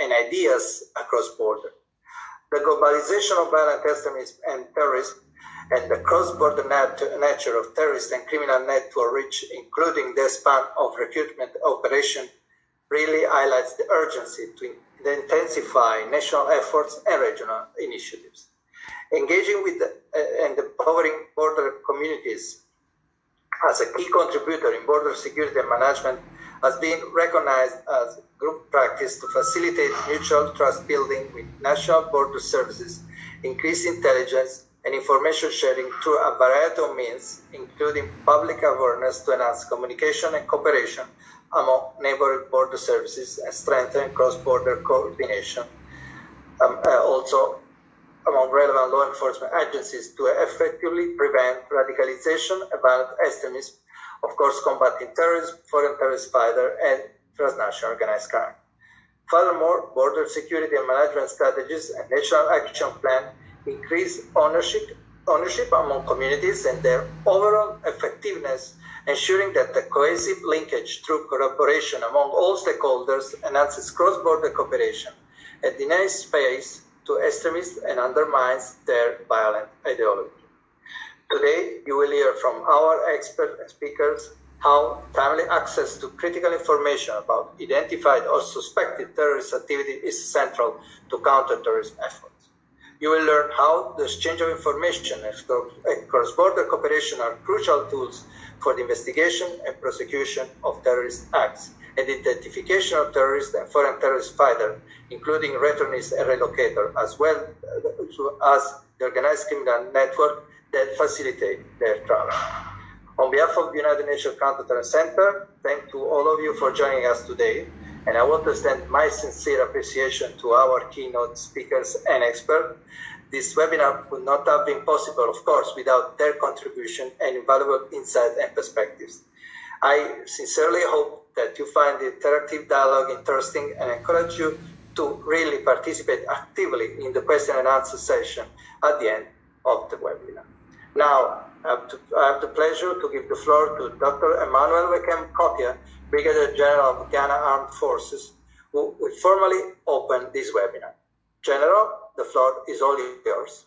and ideas across borders. The globalization of violent extremism and terrorism and the cross-border nature of terrorist and criminal network reach, including the span of recruitment operation, really highlights the urgency to intensify national efforts and regional initiatives. Engaging with and empowering border communities as a key contributor in border security and management has been recognized as group practice to facilitate mutual trust building with national border services, increase intelligence and information sharing through a variety of means, including public awareness to enhance communication and cooperation among neighboring border services and strengthen cross-border coordination. Also, among relevant law enforcement agencies to effectively prevent radicalization, violent extremism, of course, combating terrorism, foreign terrorist fighter, and transnational organized crime. Furthermore, border security and management strategies and national action plan increase ownership among communities and their overall effectiveness, ensuring that the cohesive linkage through collaboration among all stakeholders enhances cross-border cooperation and denies space to extremists and undermines their violent ideology. Today, you will hear from our expert speakers how timely access to critical information about identified or suspected terrorist activity is central to counter-terrorism efforts. You will learn how the exchange of information and cross-border cooperation are crucial tools for the investigation and prosecution of terrorist acts and identification of terrorists and foreign terrorist fighters, including returnees and relocators, as well as the organized criminal network that facilitate their travel. On behalf of the United Nations Counter-Terrorism Center, thank to all of you for joining us today, and I want to extend my sincere appreciation to our keynote speakers and experts. This webinar would not have been possible, of course, without their contribution and invaluable insights and perspectives. I sincerely hope that you find the interactive dialogue interesting and encourage you to really participate actively in the question and answer session at the end of the webinar. Now, I have the pleasure to give the floor to Dr. Emmanuel Wakem Kopia, Brigadier General of Ghana Armed Forces, who will formally open this webinar. General, the floor is all yours.